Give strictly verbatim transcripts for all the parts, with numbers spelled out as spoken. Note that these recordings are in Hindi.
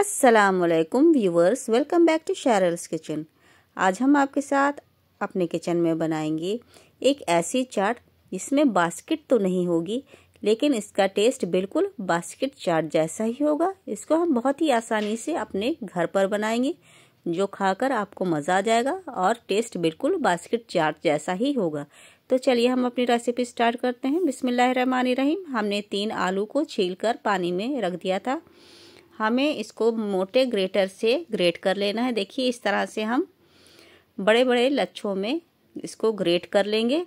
अस्सलामुअलैकुम व्यूवर्स, वेलकम बैक टू शैरल्स किचन। आज हम आपके साथ अपने किचन में बनाएंगे एक ऐसी चाट जिसमें बास्केट तो नहीं होगी, लेकिन इसका टेस्ट बिल्कुल बास्केट चाट जैसा ही होगा। इसको हम बहुत ही आसानी से अपने घर पर बनाएंगे, जो खाकर आपको मज़ा आ जाएगा और टेस्ट बिल्कुल बास्केट चाट जैसा ही होगा। तो चलिए हम अपनी रेसिपी स्टार्ट करते हैं। बिस्मिल्लाहिर्रहमानिर्रहीम। हमने तीन आलू को छीलकर पानी में रख दिया था। हमें इसको मोटे ग्रेटर से ग्रेट कर लेना है। देखिए, इस तरह से हम बड़े बड़े लच्छों में इसको ग्रेट कर लेंगे।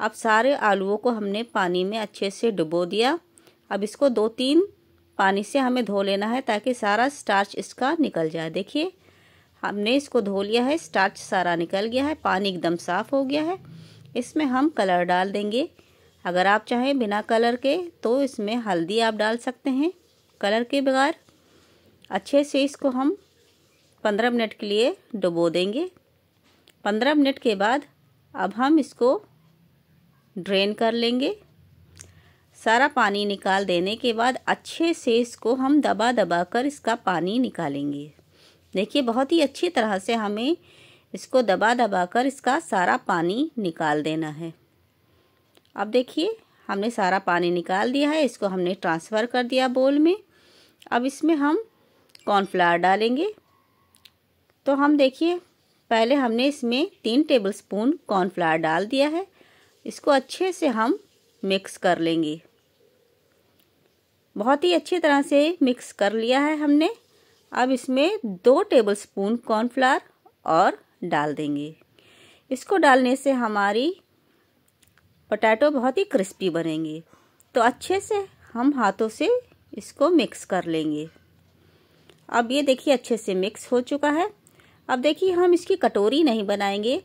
अब सारे आलूओं को हमने पानी में अच्छे से डुबो दिया। अब इसको दो तीन पानी से हमें धो लेना है ताकि सारा स्टार्च इसका निकल जाए। देखिए, हमने इसको धो लिया है, स्टार्च सारा निकल गया है, पानी एकदम साफ़ हो गया है। इसमें हम कलर डाल देंगे। अगर आप चाहें बिना कलर के तो इसमें हल्दी आप डाल सकते हैं कलर के बगैर। अच्छे से इसको हम पंद्रह मिनट के लिए डुबो देंगे। पंद्रह मिनट के बाद अब हम इसको ड्रेन कर लेंगे। सारा पानी निकाल देने के बाद अच्छे से इसको हम दबा दबा कर इसका पानी निकालेंगे। देखिए, बहुत ही अच्छी तरह से हमें इसको दबा दबा कर इसका सारा पानी निकाल देना है। अब देखिए, हमने सारा पानी निकाल दिया है। इसको हमने ट्रांसफ़र कर दिया बोल में। अब इसमें हम कॉर्नफ्लावर डालेंगे। तो हम देखिए, पहले हमने इसमें तीन टेबलस्पून कॉर्नफ्लावर डाल दिया है। इसको अच्छे से हम मिक्स कर लेंगे। बहुत ही अच्छी तरह से मिक्स कर लिया है हमने। अब इसमें दो टेबलस्पून कॉर्नफ्लावर और डाल देंगे। इसको डालने से हमारी पोटैटो बहुत ही क्रिस्पी बनेंगे। तो अच्छे से हम हाथों से इसको मिक्स कर लेंगे। अब ये देखिए, अच्छे से मिक्स हो चुका है। अब देखिए, हम इसकी कटोरी नहीं बनाएंगे।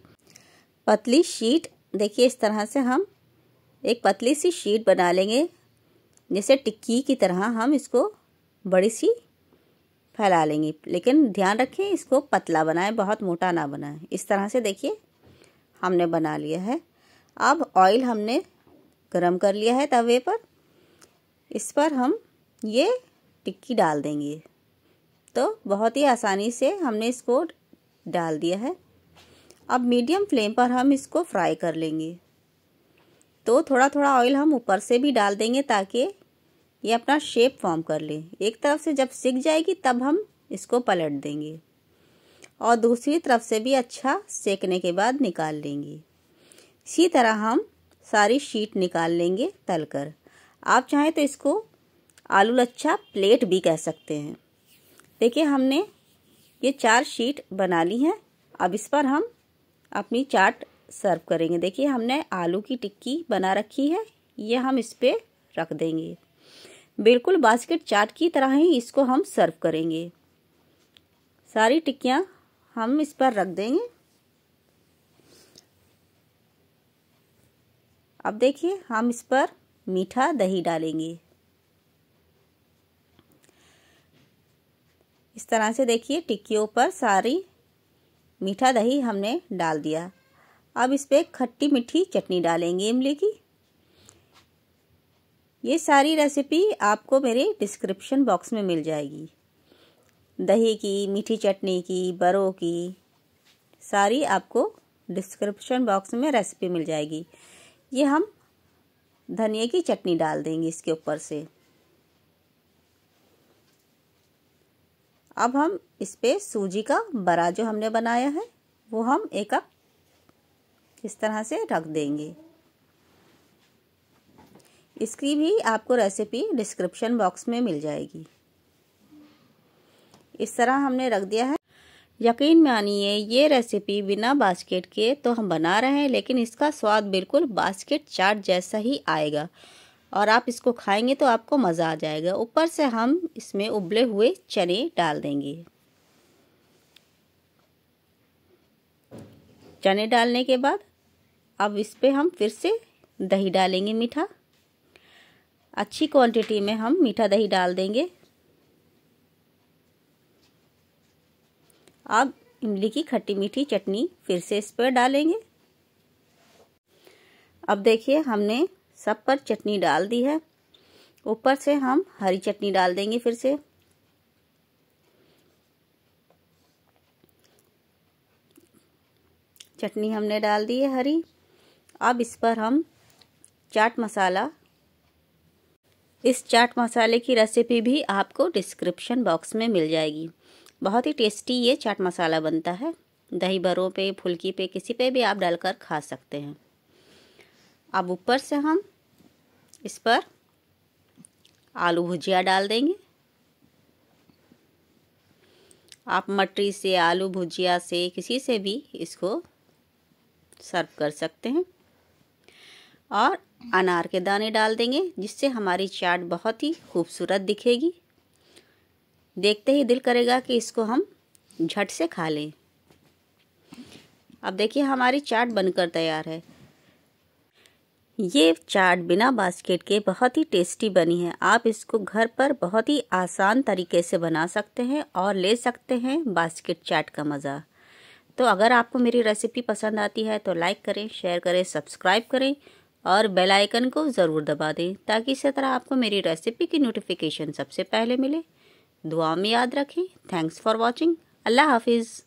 पतली शीट, देखिए इस तरह से हम एक पतली सी शीट बना लेंगे। जैसे टिक्की की तरह हम इसको बड़ी सी फैला लेंगे, लेकिन ध्यान रखें इसको पतला बनाएं, बहुत मोटा ना बनाएं। इस तरह से देखिए हमने बना लिया है। अब ऑयल हमने गरम कर लिया है तवे पर। इस पर हम ये टिक्की डाल देंगे। तो बहुत ही आसानी से हमने इसको डाल दिया है। अब मीडियम फ्लेम पर हम इसको फ्राई कर लेंगे। तो थोड़ा थोड़ा ऑयल हम ऊपर से भी डाल देंगे ताकि ये अपना शेप फॉर्म कर ले। एक तरफ से जब सिक जाएगी तब हम इसको पलट देंगे और दूसरी तरफ से भी अच्छा सेकने के बाद निकाल लेंगे। इसी तरह हम सारी शीट निकाल लेंगे तलकर। आप चाहें तो इसको आलू लच्छा प्लेट भी कह सकते हैं। देखिए, हमने ये चार शीट बना ली हैं। अब इस पर हम अपनी चाट सर्व करेंगे। देखिए, हमने आलू की टिक्की बना रखी है, ये हम इस पर रख देंगे। बिल्कुल बास्केट चाट की तरह ही इसको हम सर्व करेंगे। सारी टिक्कियाँ हम इस पर रख देंगे। अब देखिए, हम इस पर मीठा दही डालेंगे। इस तरह से देखिए, टिक्कियों पर सारी मीठा दही हमने डाल दिया। अब इस पर खट्टी मीठी चटनी डालेंगे इमली की। ये सारी रेसिपी आपको मेरे डिस्क्रिप्शन बॉक्स में मिल जाएगी। दही की, मीठी चटनी की, बरो की, सारी आपको डिस्क्रिप्शन बॉक्स में रेसिपी मिल जाएगी। ये हम धनिया की चटनी डाल देंगे इसके ऊपर से। अब हम इस पर सूजी का बरा जो हमने बनाया है वो हम एक कप इस तरह से रख देंगे। इसकी भी आपको रेसिपी डिस्क्रिप्शन बॉक्स में मिल जाएगी। इस तरह हमने रख दिया है। यकीन मानिए, ये रेसिपी बिना बास्केट के तो हम बना रहे हैं, लेकिन इसका स्वाद बिल्कुल बास्केट चाट जैसा ही आएगा और आप इसको खाएंगे तो आपको मज़ा आ जाएगा। ऊपर से हम इसमें उबले हुए चने डाल देंगे। चने डालने के बाद अब इस पर हम फिर से दही डालेंगे। मीठा अच्छी क्वांटिटी में हम मीठा दही डाल देंगे। अब इमली की खट्टी मीठी चटनी फिर से इस पर डालेंगे। अब देखिए, हमने सब पर चटनी डाल दी है। ऊपर से हम हरी चटनी डाल देंगे फिर से। चटनी हमने डाल दी है हरी। अब इस पर हम चाट मसाला, इस चाट मसाले की रेसिपी भी आपको डिस्क्रिप्शन बॉक्स में मिल जाएगी। बहुत ही टेस्टी ये चाट मसाला बनता है, दही बड़ों पे, फुल्की पे, किसी पे भी आप डालकर खा सकते हैं। अब ऊपर से हम इस पर आलू भुजिया डाल देंगे। आप मटरी से, आलू भुजिया से, किसी से भी इसको सर्व कर सकते हैं। और अनार के दाने डाल देंगे जिससे हमारी चाट बहुत ही खूबसूरत दिखेगी। देखते ही दिल करेगा कि इसको हम झट से खा लें। अब देखिए हमारी चाट बनकर तैयार है। ये चाट बिना बास्केट के बहुत ही टेस्टी बनी है। आप इसको घर पर बहुत ही आसान तरीके से बना सकते हैं और ले सकते हैं बास्केट चाट का मज़ा। तो अगर आपको मेरी रेसिपी पसंद आती है तो लाइक करें, शेयर करें, सब्सक्राइब करें और बेल आइकन को ज़रूर दबा दें ताकि इसी तरह आपको मेरी रेसिपी की नोटिफिकेशन सबसे पहले मिले। दुआ में याद रखें। Thanks for watching. अल्लाह हाफिज़।